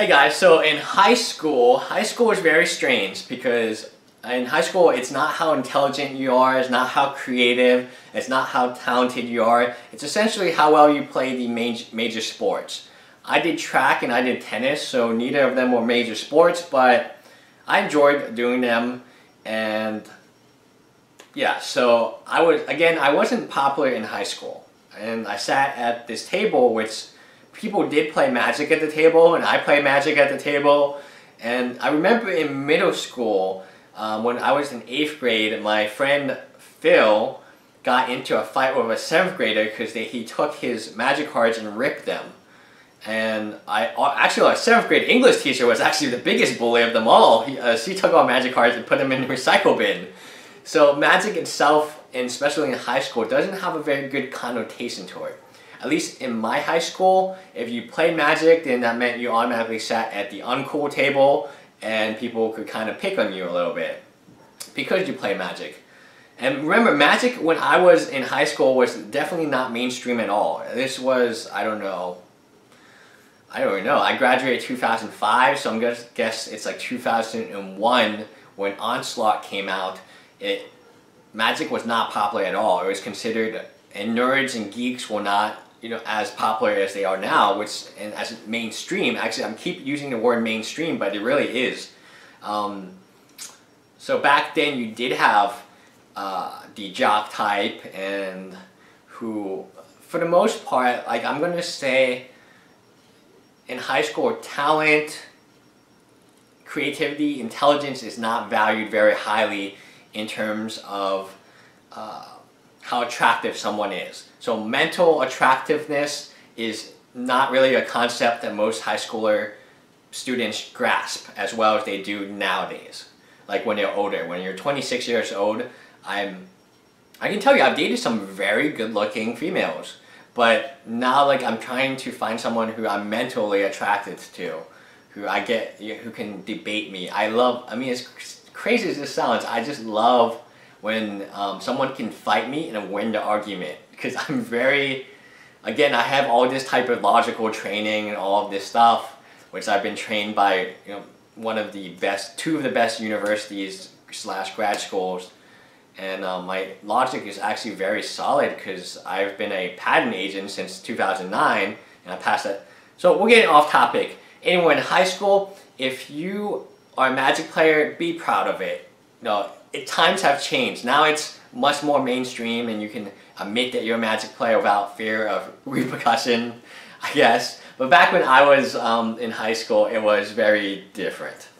Hey guys, so in high school is very strange because in high school it's not how intelligent you are, it's not how creative, it's not how talented you are, it's essentially how well you play the major sports. I did track and I did tennis, so neither of them were major sports, but I enjoyed doing them. And yeah, so I wasn't popular in high school, and I sat at this table which people did play Magic at the table, and I played Magic at the table. And I remember in middle school, when I was in 8th grade, my friend Phil got into a fight with a 7th grader because he took his Magic cards and ripped them. And our 7th grade English teacher was actually the biggest bully of them all. She took all Magic cards and put them in the recycle bin. So Magic itself, and especially in high school, doesn't have a very good connotation to it. At least in my high school, if you played Magic, then that meant you automatically sat at the uncool table and people could kind of pick on you a little bit because you play Magic. And remember, Magic when I was in high school was definitely not mainstream at all. This was, I don't really know. I graduated 2005, so I'm gonna guess it's like 2001 when Onslaught came out. Magic was not popular at all. It was considered, and nerds and geeks were not, as popular as they are now, and as mainstream. Actually, I keep using the word mainstream, but it really is. So back then you did have the jock type, and who, for the most part, like I'm gonna say, in high school, talent, creativity, intelligence is not valued very highly in terms of how attractive someone is. So mental attractiveness is not really a concept that most high schooler students grasp as well as they do nowadays. Like when they're older, when you're 26 years old, I can tell you I've dated some very good looking females, but now like I'm trying to find someone who I'm mentally attracted to, who can debate me. I mean, as crazy as this sounds, I just love when someone can fight me and win the argument, because I'm very, again, I have all this type of logical training and all of this stuff, which I've been trained by two of the best universities / grad schools, and my logic is actually very solid because I've been a patent agent since 2009 and I passed that. So we're getting off topic. Anyway, in high school, if you are a Magic player, be proud of it. Times have changed. Now it's much more mainstream and you can admit that you're a Magic player without fear of repercussion, I guess. But back when I was in high school, it was very different.